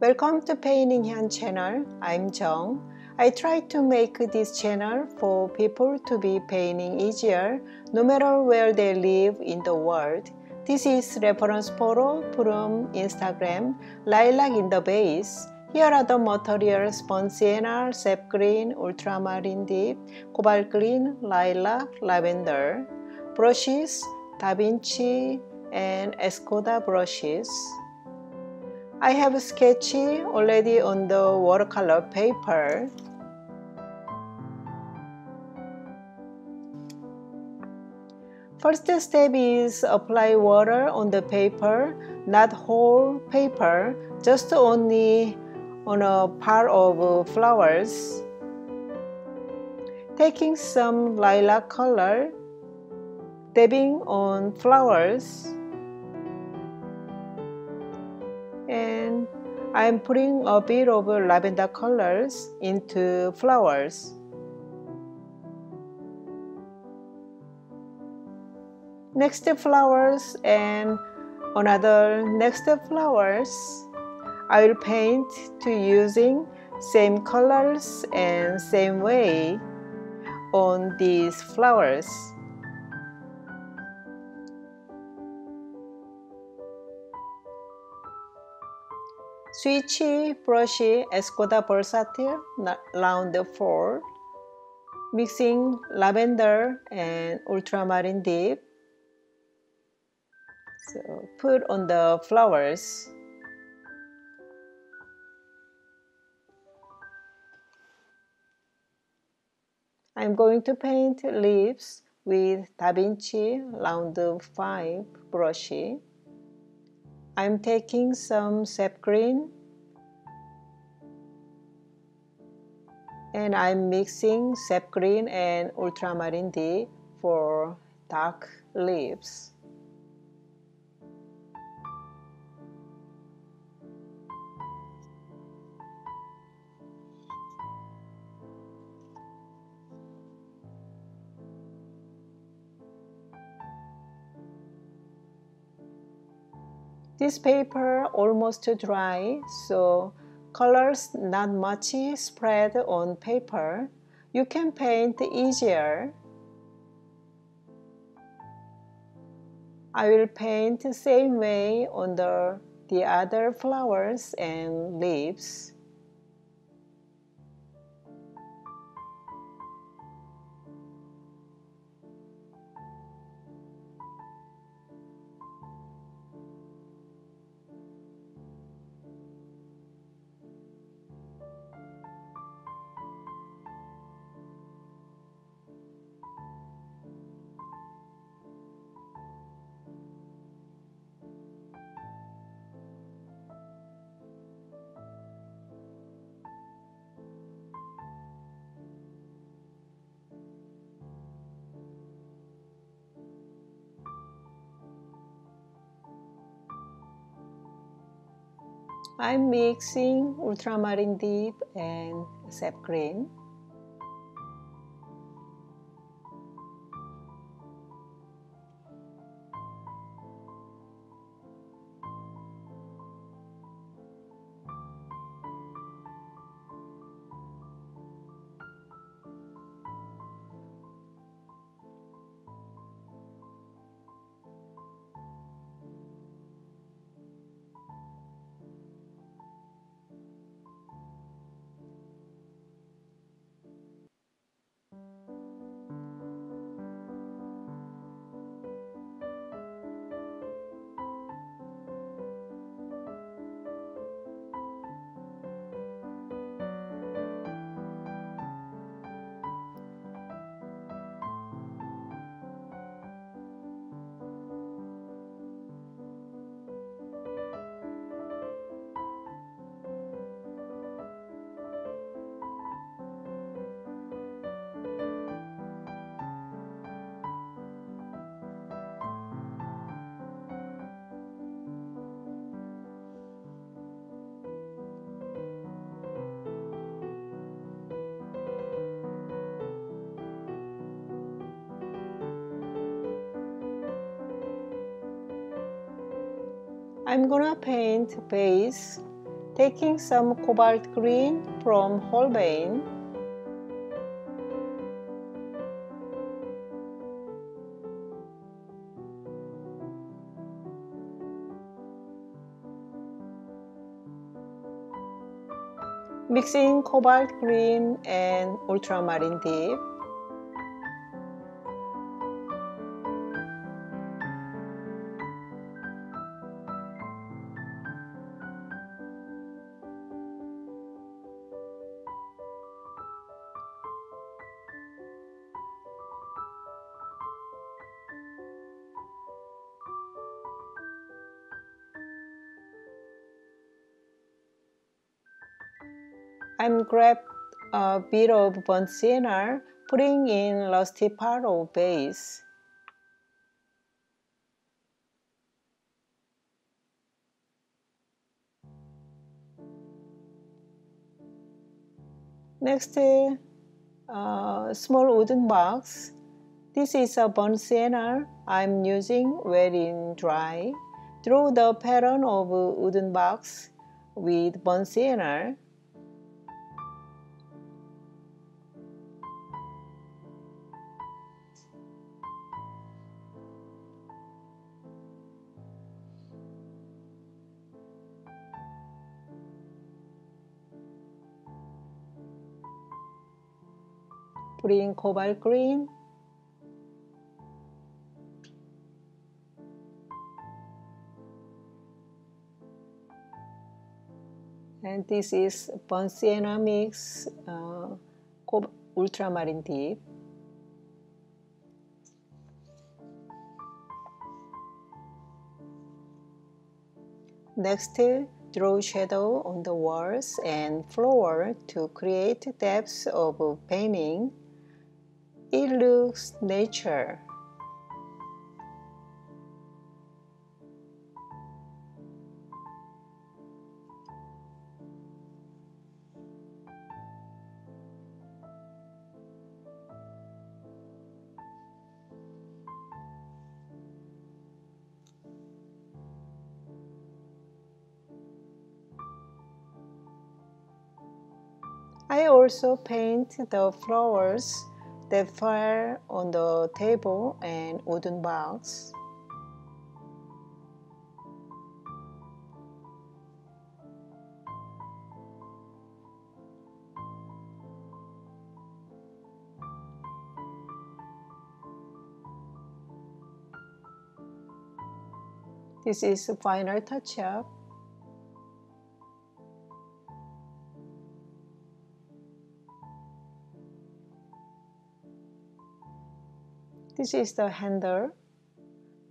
Welcome to Painting Hyun channel. I'm Jung. I try to make this channel for people to be painting easier no matter where they live in the world. This is reference photo from Instagram, Lilac in the base. Here are the materials: Burnt Sienna, Sap Green, Ultramarine Deep, Cobalt Green, Lilac, Lavender. Brushes, Da Vinci and Escoda brushes. I have sketched already on the watercolor paper. First step is apply water on the paper, not whole paper, just only on a part of flowers. Taking some lilac color, dabbing on flowers. And I'm putting a bit of lavender colors into flowers. Next flowers and another next flowers. I will paint to using same colors and same way on these flowers. Switchy, brushy, Escoda Versatile, round 4. Mixing lavender and ultramarine deep. So put on the flowers. I'm going to paint leaves with Da Vinci round 5 brushy. I'm taking some sap green and I'm mixing sap green and ultramarine deep for dark leaves. This paper almost dry, so colors not much spread on paper. You can paint easier. I will paint the same way on the other flowers and leaves. I'm mixing ultramarine deep and sap green. I'm gonna paint base, taking some cobalt green from Holbein. Mixing cobalt green and ultramarine deep. I'm grabbed a bit of burnt sienna, putting in rusty part of base. Next, small wooden box. This is a burnt sienna I'm using wet in dry. Draw the pattern of wooden box with burnt sienna. Put in cobalt green. And this is burnt sienna mix, ultramarine deep. Next, draw shadow on the walls and floor to create depths of painting. It looks nature. I also paint the flowers that fell on the table and wooden box. This is a final touch-up. This is the handle,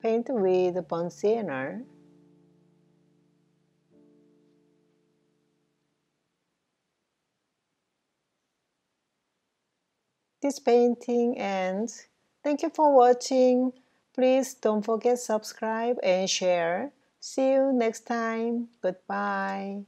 paint with burnt sienna. This painting ends. Thank you for watching. Please don't forget to subscribe and share. See you next time. Goodbye.